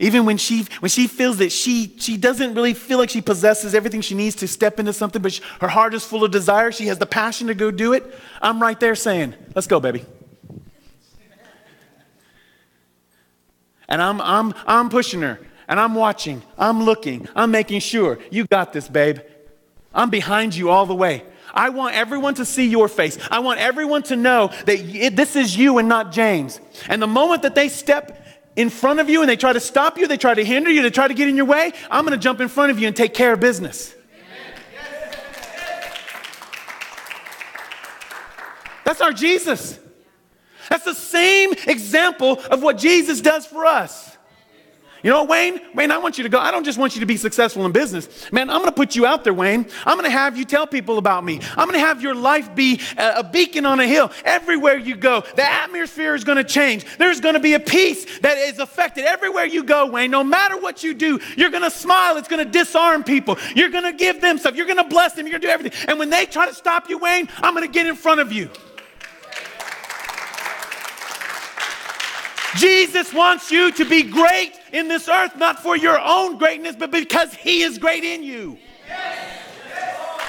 Even when she feels that she doesn't really feel like she possesses everything she needs to step into something, but her heart is full of desire, she has the passion to go do it, I'm right there saying, let's go, baby. And I'm pushing her, and I'm watching, I'm looking, I'm making sure, you got this, babe. I'm behind you all the way. I want everyone to see your face. I want everyone to know that this is you and not James. And the moment that they step in front of you and they try to stop you, they try to hinder you, they try to get in your way, I'm going to jump in front of you and take care of business. Amen. That's our Jesus. That's the same example of what Jesus does for us. You know, Wayne, I want you to go. I don't just want you to be successful in business. Man, I'm going to put you out there, Wayne. I'm going to have you tell people about me. I'm going to have your life be a beacon on a hill. Everywhere you go, the atmosphere is going to change. There's going to be a peace that is affected. Everywhere you go, Wayne, no matter what you do, you're going to smile. It's going to disarm people. You're going to give them stuff. You're going to bless them. You're going to do everything. And when they try to stop you, Wayne, I'm going to get in front of you. Jesus wants you to be great in this earth, not for your own greatness, but because He is great in you. Yes. Yes.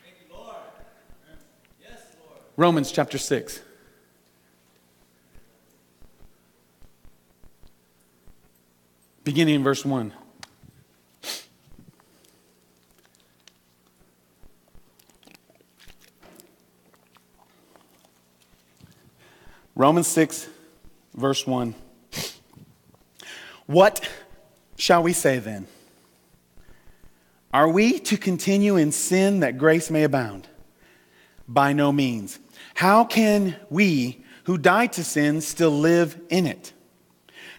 Thank you, Lord. Yes, Lord. Romans chapter 6. Beginning in verse 1. Romans 6, verse 1. What shall we say then? Are we to continue in sin that grace may abound? By no means. How can we who died to sin still live in it?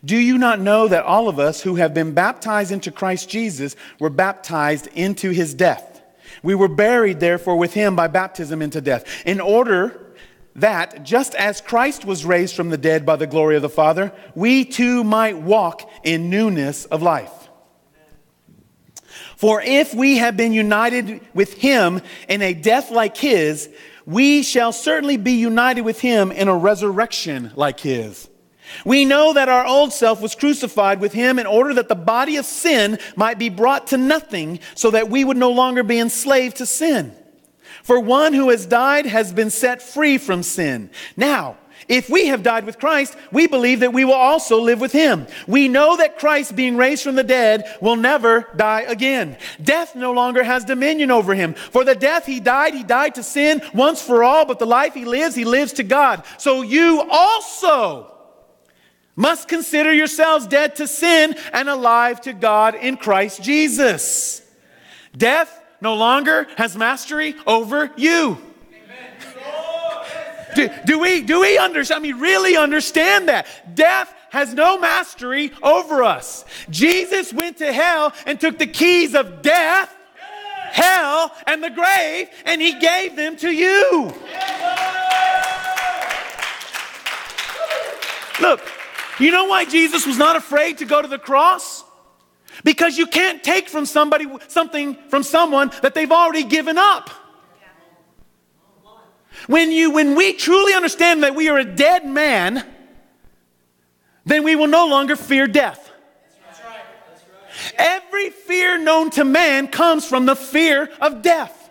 Do you not know that all of us who have been baptized into Christ Jesus were baptized into His death? We were buried, therefore, with Him by baptism into death, in order that just as Christ was raised from the dead by the glory of the Father, we too might walk in newness of life. For if we have been united with Him in a death like His, we shall certainly be united with Him in a resurrection like His. We know that our old self was crucified with Him in order that the body of sin might be brought to nothing, so that we would no longer be enslaved to sin. For one who has died has been set free from sin. Now, if we have died with Christ, we believe that we will also live with Him. We know that Christ, being raised from the dead, will never die again. Death no longer has dominion over Him. For the death He died to sin once for all, but the life He lives to God. So you also must consider yourselves dead to sin and alive to God in Christ Jesus. Death no longer has mastery over you. Do we understand? I mean, really understand that? Death has no mastery over us. Jesus went to hell and took the keys of death, hell, and the grave, and He gave them to you. Look, you know why Jesus was not afraid to go to the cross? Because you can't take from somebody something from someone that they've already given up. When we truly understand that we are a dead man, then we will no longer fear death. That's right. That's right. Every fear known to man comes from the fear of death.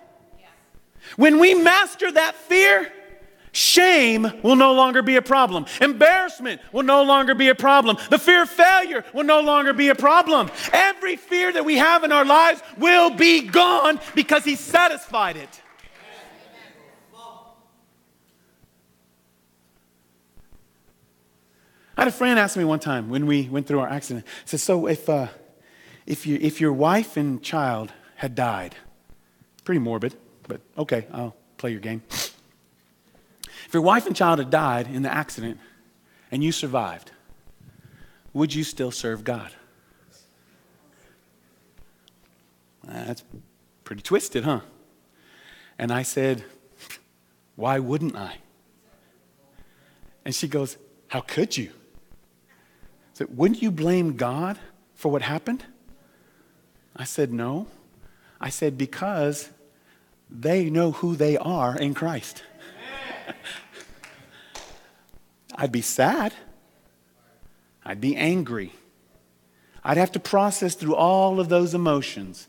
When we master that fear, Shame will no longer be a problem. Embarrassment will no longer be a problem. The fear of failure will no longer be a problem. Every fear that we have in our lives will be gone because He satisfied it. I had a friend ask me one time when we went through our accident. He said, so if your wife and child had died, pretty morbid, but okay, I'll play your game. If your wife and child had died in the accident and you survived, would you still serve God? That's pretty twisted, huh? And I said, why wouldn't I? And she goes, how could you? I said, wouldn't you blame God for what happened? I said, no. I said, because they know who they are in Christ. I'd be sad. I'd be angry. I'd have to process through all of those emotions.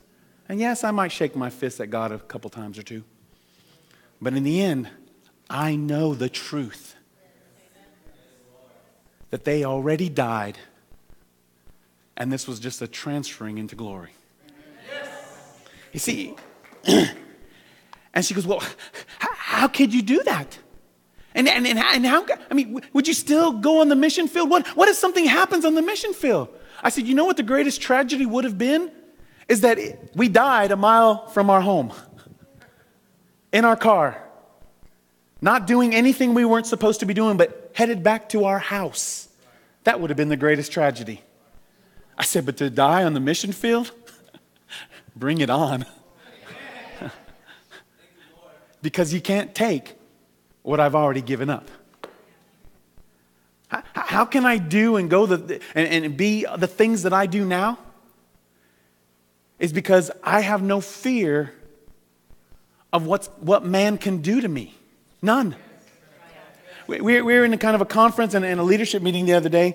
And yes, I might shake my fist at God a couple times or two. But in the end, I know the truth. That they already died. And this was just a transferring into glory. Yes. You see, and she goes, well, how could you do that? And how, I mean, would you still go on the mission field? What if something happens on the mission field? I said, you know what the greatest tragedy would have been? Is that we died a mile from our home. In our car. Not doing anything we weren't supposed to be doing, but headed back to our house. That would have been the greatest tragedy. I said, but to die on the mission field? Bring it on. Because you can't take what I've already given up. How can I do and go and be the things that I do now? Is because I have no fear of what man can do to me. None. We were in a kind of a conference and a leadership meeting the other day.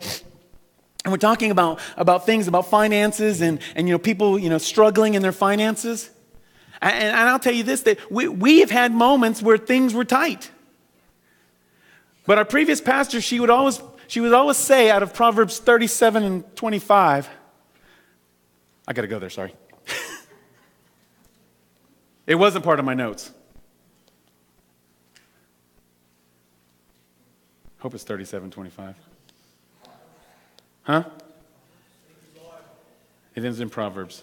And we're talking about things, about finances and you know, people, you know, struggling in their finances. And I'll tell you this, that we have had moments where things were tight. But our previous pastor, she would always say out of Proverbs 37 and 25, I got to go there, sorry. It wasn't part of my notes. Hope it's 37:25. Huh? It ends in Proverbs.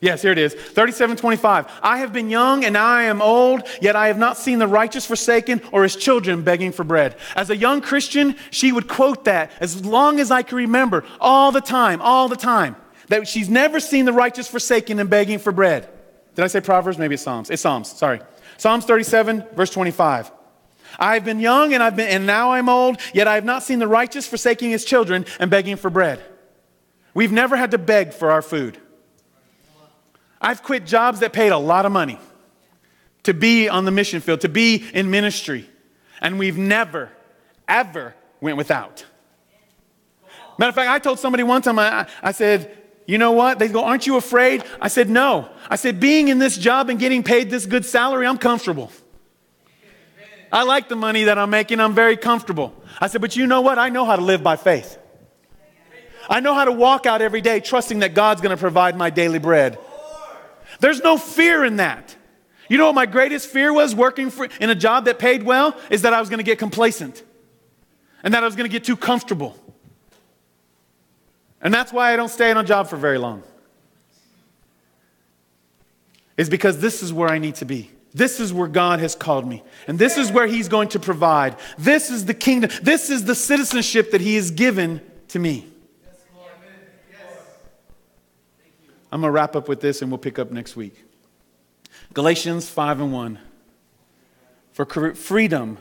Yes, here it is. 37:25. I have been young and I am old, yet I have not seen the righteous forsaken or his children begging for bread. As a young Christian, she would quote that as long as I can remember, all the time, that she's never seen the righteous forsaken and begging for bread. Did I say Proverbs? Maybe it's Psalms. It's Psalms, sorry. Psalms 37, verse 25. I've been young and now I'm old, yet I have not seen the righteous forsaking his children and begging for bread. We've never had to beg for our food. I've quit jobs that paid a lot of money to be on the mission field, to be in ministry. And we've never, ever went without. Matter of fact, I told somebody one time, I said, you know what? They go, aren't you afraid? I said, no. I said, being in this job and getting paid this good salary, I'm comfortable. I like the money that I'm making. I'm very comfortable. I said, but you know what? I know how to live by faith. I know how to walk out every day trusting that God's going to provide my daily bread. There's no fear in that. You know what my greatest fear was working in a job that paid well? Is that I was going to get complacent. And that I was going to get too comfortable. And that's why I don't stay in a job for very long. It's because this is where I need to be. This is where God has called me. And this is where He's going to provide. This is the kingdom. This is the citizenship that He has given to me. I'm going to wrap up with this and we'll pick up next week. Galatians 5:1. For freedom,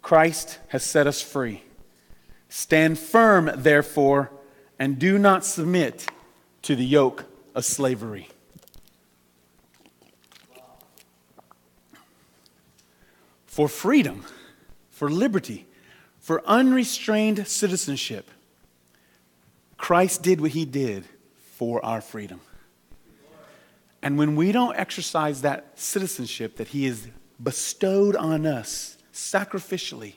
Christ has set us free. Stand firm, therefore, and do not submit to the yoke of slavery. For freedom, for liberty, for unrestrained citizenship, Christ did what He did for our freedom. And when we don't exercise that citizenship that He has bestowed on us, sacrificially,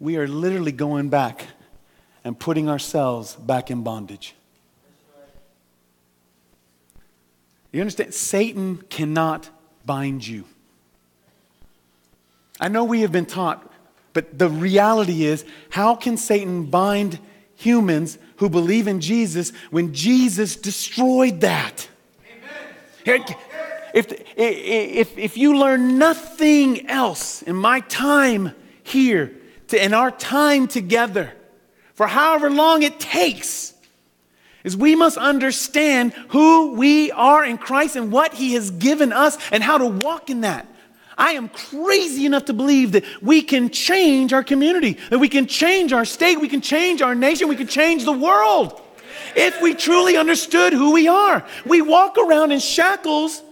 we are literally going back and putting ourselves back in bondage. You understand? Satan cannot bind you. I know we have been taught, but the reality is, how can Satan bind humans who believe in Jesus when Jesus destroyed that? Amen. If you learn nothing else in my time here, in our time together, for however long it takes, is we must understand who we are in Christ and what He has given us and how to walk in that. I am crazy enough to believe that we can change our community, that we can change our state, we can change our nation, we can change the world. If we truly understood who we are, we walk around in shackles,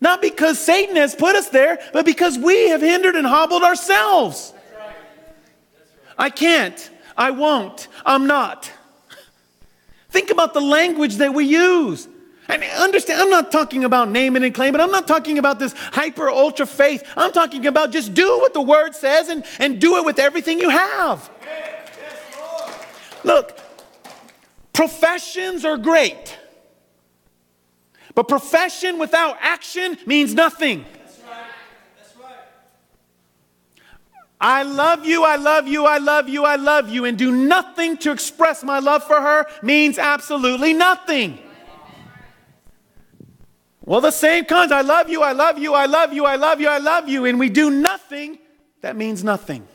not because Satan has put us there, but because we have hindered and hobbled ourselves. That's right. That's right. I can't, I won't, I'm not. Think about the language that we use. I mean, understand, I'm not talking about name it and claim it. I'm not talking about this hyper ultra faith. I'm talking about just do what the word says and do it with everything you have. Yes, Lord. Look, professions are great, but profession without action means nothing. That's right. That's right. I love you, I love you, I love you, I love you, and do nothing to express my love for her means absolutely nothing. Well, the same kinds, I love you, I love you, I love you, I love you, I love you, and we do nothing, that means nothing.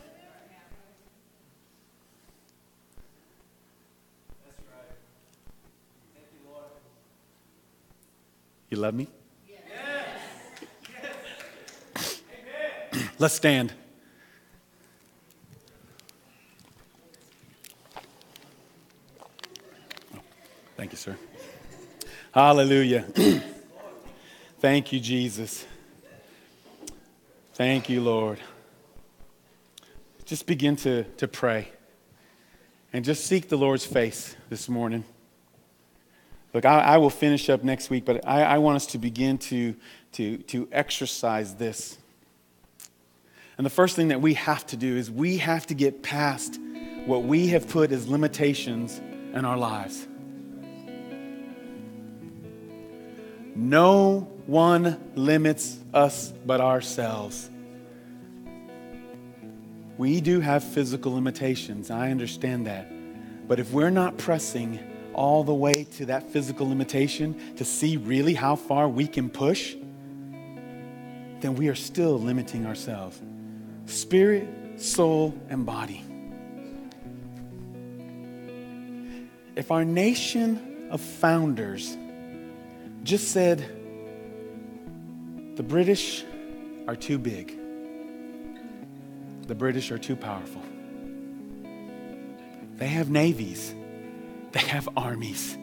That's right. Thank you, Lord. You love me? Yes. Yes. Amen. Let's stand. Oh, thank you, sir. Hallelujah. Thank you, Jesus. Thank you, Lord. Just begin to pray and just seek the Lord's face this morning. Look, I will finish up next week, but I want us to begin to exercise this. And the first thing that we have to do is we have to get past what we have put as limitations in our lives. No one limits us but ourselves. We do have physical limitations, I understand that. But if we're not pressing all the way to that physical limitation to see really how far we can push, then we are still limiting ourselves. Spirit, soul, and body. If our nation of founders just said, the British are too big. The British are too powerful. They have navies. They have armies.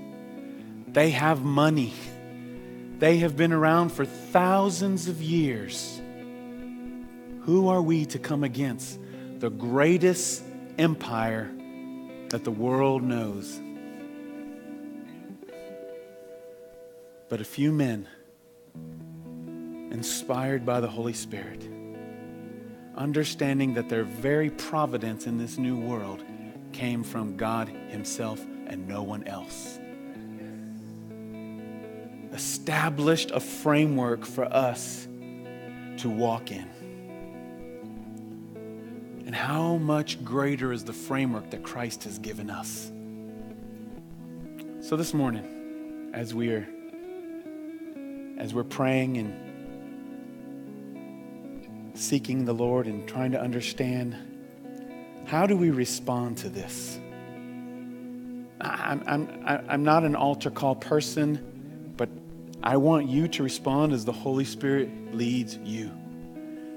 They have money. They have been around for thousands of years. Who are we to come against the greatest empire that the world knows? But a few men, inspired by the Holy Spirit, understanding that their very providence in this new world came from God Himself and no one else, established a framework for us to walk in. And how much greater is the framework that Christ has given us? So this morning, as we're praying and seeking the Lord and trying to understand, how do we respond to this? I'm not an altar call person, but I want you to respond as the Holy Spirit leads you,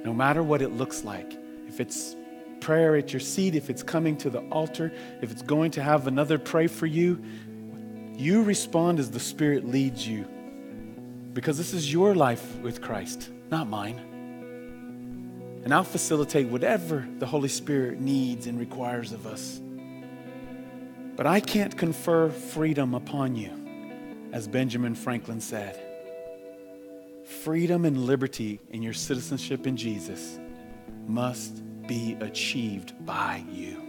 no matter what it looks like. If it's prayer at your seat, if it's coming to the altar, if it's going to have another pray for you, you respond as the Spirit leads you. Because this is your life with Christ, not mine. And I'll facilitate whatever the Holy Spirit needs and requires of us. But I can't confer freedom upon you, as Benjamin Franklin said. Freedom and liberty in your citizenship in Jesus must be achieved by you.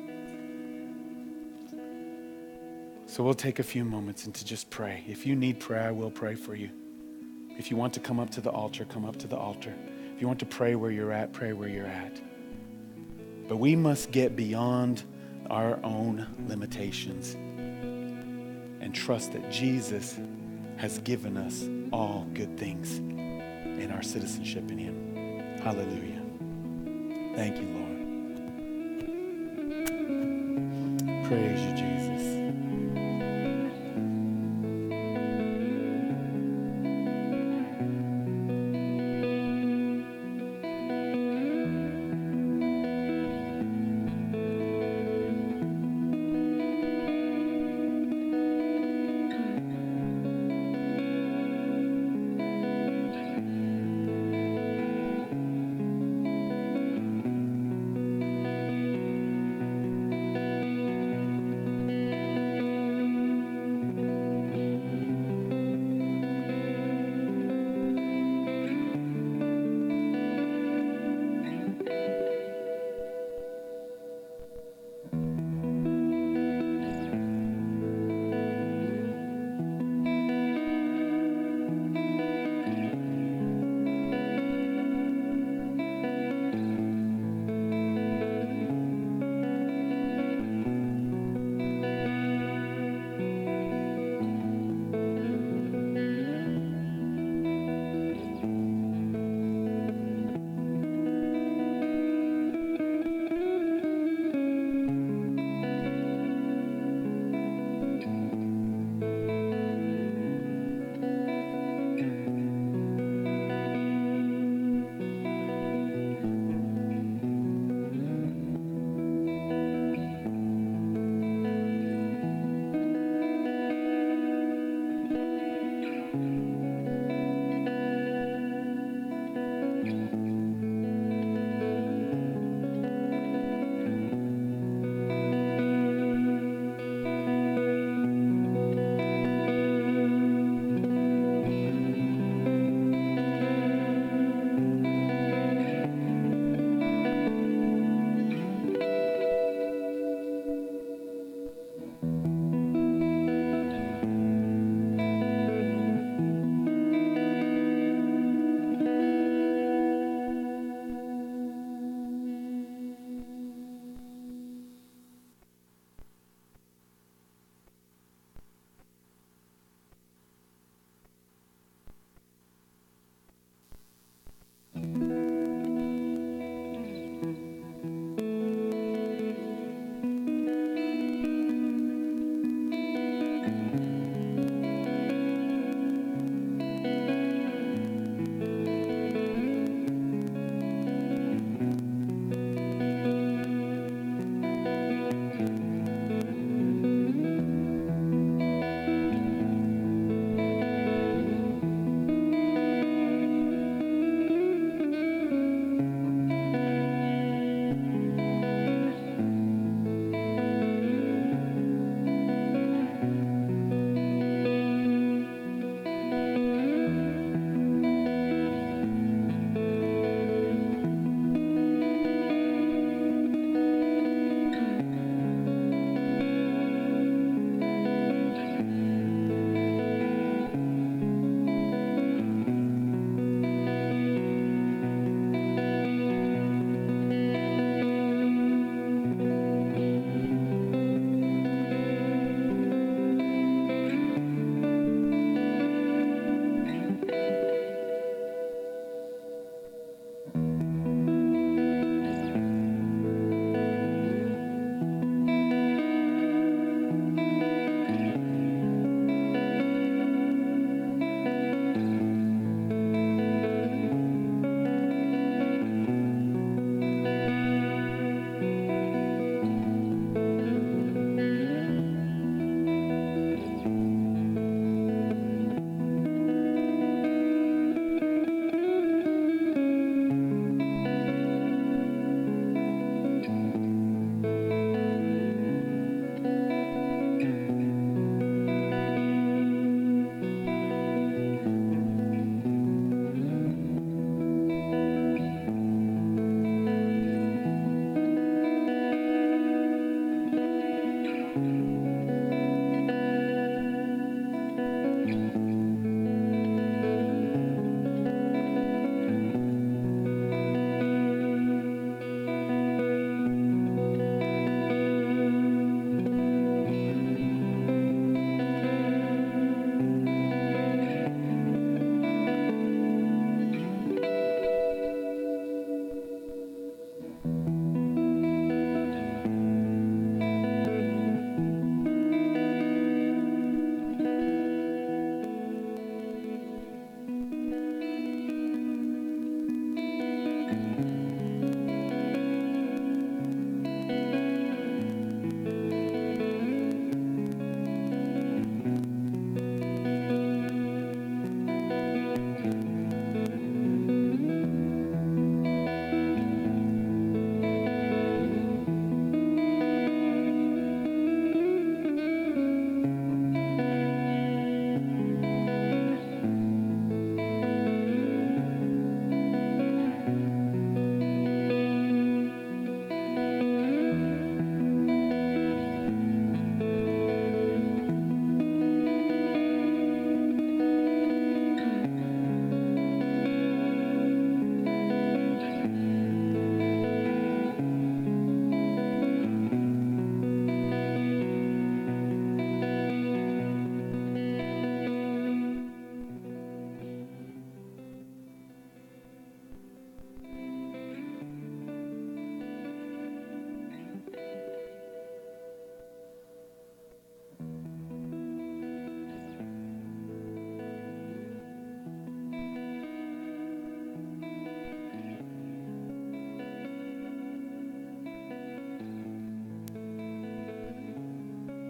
So we'll take a few moments and to just pray. If you need prayer, I will pray for you. If you want to come up to the altar, come up to the altar. If you want to pray where you're at, pray where you're at. But we must get beyond our own limitations and trust that Jesus has given us all good things in our citizenship in Him. Hallelujah. Thank you, Lord. Praise you, Jesus.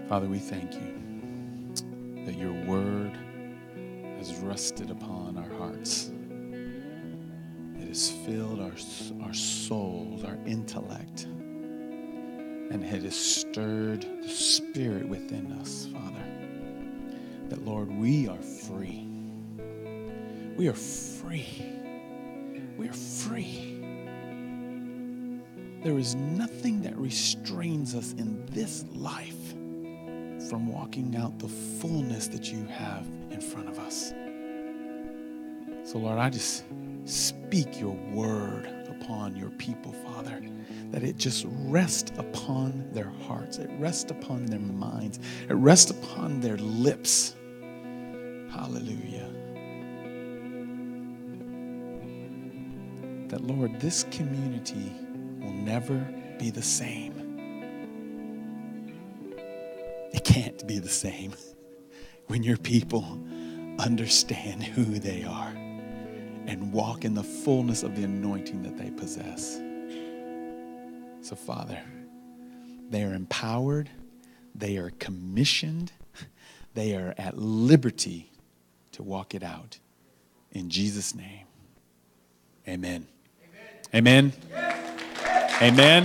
Father, we thank you that your word has rested upon our hearts. It has filled our souls, our intellect, and it has stirred the spirit within us, Father, that, Lord, we are free. We are free. We are free. There is nothing that restrains us in this life from walking out the fullness that you have in front of us. So, Lord, I just speak your word upon your people, Father, that it just rests upon their hearts. It rests upon their minds. It rests upon their lips. Hallelujah. That, Lord, this community will never be the same. It can't be the same when your people understand who they are and walk in the fullness of the anointing that they possess. So, Father, they are empowered, they are commissioned, they are at liberty to walk it out. In Jesus' name, amen. Amen. Amen.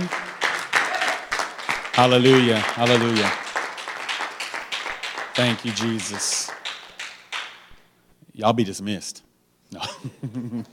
Hallelujah. Hallelujah. Thank you, Jesus. Y'all be dismissed. No.